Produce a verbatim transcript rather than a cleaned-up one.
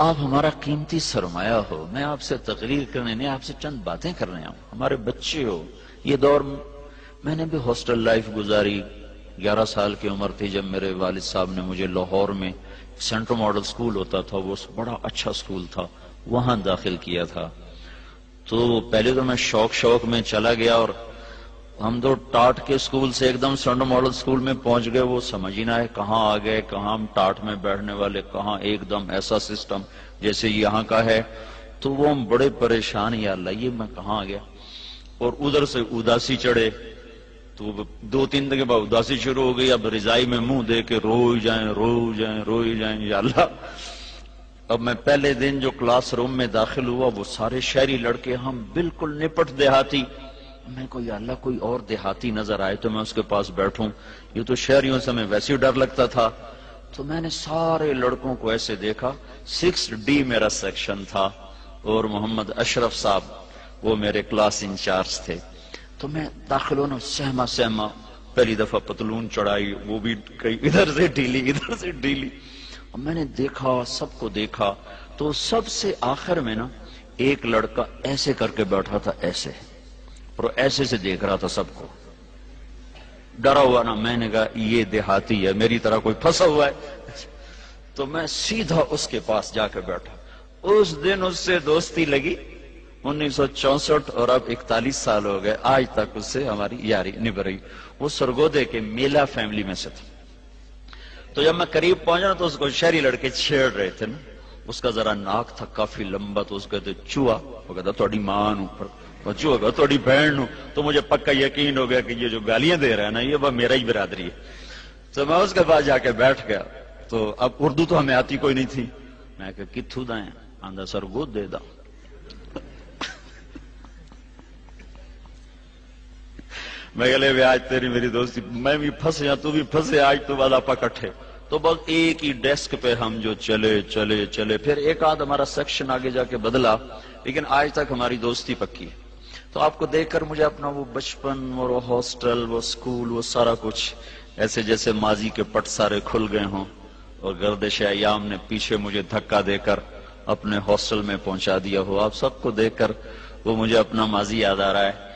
आप हमारा कीमती सरमाया हो। मैं आपसे तकरीर करने नहीं, आपसे चंद बातें करने आऊँ। हमारे बच्चे हो। ये दौर मैंने भी हॉस्टल लाइफ गुजारी। ग्यारह साल की उम्र थी जब मेरे वालिद साहब ने मुझे लाहौर में सेंट्रल मॉडल स्कूल होता था, वो बड़ा अच्छा स्कूल था, वहां दाखिल किया था। तो पहले तो मैं शौक शौक में चला गया और हम तो टाट के स्कूल से एकदम सेंट्रल मॉडल स्कूल में पहुंच गए। वो समझ ही ना है कहाँ आ गए, कहाँ हम टाट में बैठने वाले, कहाँ एकदम ऐसा सिस्टम जैसे यहाँ का है। तो वो हम बड़े परेशान, यार लाइए मैं कहाँ आ गया। और उधर से उदासी चढ़े, तो दो तीन दिन के बाद उदासी शुरू हो गई। अब रिजाई में मुंह दे के रो जाए रो जाए रो जाए, या अल्लाह। अब मैं पहले दिन जो क्लास रूम में दाखिल हुआ, वो सारे शहरी लड़के, हम बिल्कुल निपट देहाती। मैं को या अल्लाह कोई और देहाती नजर आए तो मैं उसके पास बैठूं, ये तो शहरियों से मैं वैसे ही डर लगता था। तो मैंने सारे लड़कों को ऐसे देखा। सिक्स डी मेरा सेक्शन था और मोहम्मद अशरफ साहब वो मेरे क्लास इंचार्ज थे। तो मैं दाखिलों ने सहमा सहमा पहली दफा पतलून चढ़ाई, वो भी कहीं इधर से ढीली इधर से ढीली। और मैंने देखा, सबको देखा। तो सबसे आखिर में ना एक लड़का ऐसे करके बैठा था, ऐसे, और ऐसे से देख रहा था सबको, डरा हुआ ना। मैंने कहा ये देहाती है, मेरी तरह कोई फंसा हुआ है। तो मैं सीधा उसके पास जाकर बैठा। उस दिन उससे दोस्ती लगी। उन्नीस सौ चौसठ और अब इकतालीस साल हो गए, आज तक उससे हमारी यारी निभ रही। वो सरगोदे के मेला फैमिली में से था। तो जब मैं करीब पहुंचा तो उसको शहरी लड़के छेड़ रहे थे ना। उसका जरा नाक था काफी लंबा, तो उसको कहते चूहा। वो कहता थोड़ी मां ऊपर, चूहा कहता थोड़ी बहन हूं। तो मुझे पक्का यकीन हो गया कि ये जो गालियां दे रहा है ना, ये वह मेरा ही बिरादरी है। तो मैं उसके पास जाके बैठ गया। तो अब उर्दू तो हमें आती कोई नहीं थी। मैं कहा किथू दाएं आंदा, सरगोदे दा। मैं गले भी आज तेरी मेरी दोस्ती, मैं भी फंसे या तू भी फंसे, आज तो वाला पकटे। तो बस एक ही डेस्क पे हम जो चले चले चले। फिर एक आध हमारा सेक्शन आगे जाके बदला, लेकिन आज तक हमारी दोस्ती पक्की है। तो आपको देखकर मुझे अपना वो बचपन और वो हॉस्टल, वो स्कूल, वो सारा कुछ ऐसे जैसे माजी के पट सारे खुल गए हों और गर्दिश अयाम ने पीछे मुझे धक्का देकर अपने हॉस्टल में पहुंचा दिया हो। आप सबको देखकर वो मुझे अपना माजी याद आ रहा है।